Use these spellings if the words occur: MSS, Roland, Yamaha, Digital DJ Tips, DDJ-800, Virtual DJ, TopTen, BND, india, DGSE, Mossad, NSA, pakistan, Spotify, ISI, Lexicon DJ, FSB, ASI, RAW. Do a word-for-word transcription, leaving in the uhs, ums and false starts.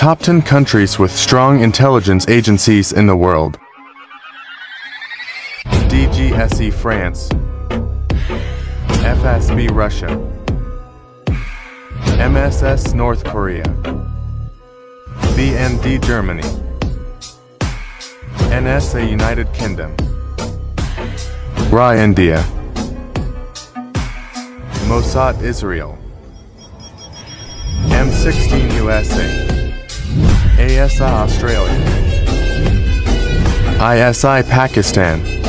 Top ten countries with strong intelligence agencies in the world. D G S E France, F S B Russia, M S S North Korea, B N D Germany, N S A United Kingdom, R A W India, Mossad Israel, M sixteen U S A, A S I Australia, I S I Pakistan,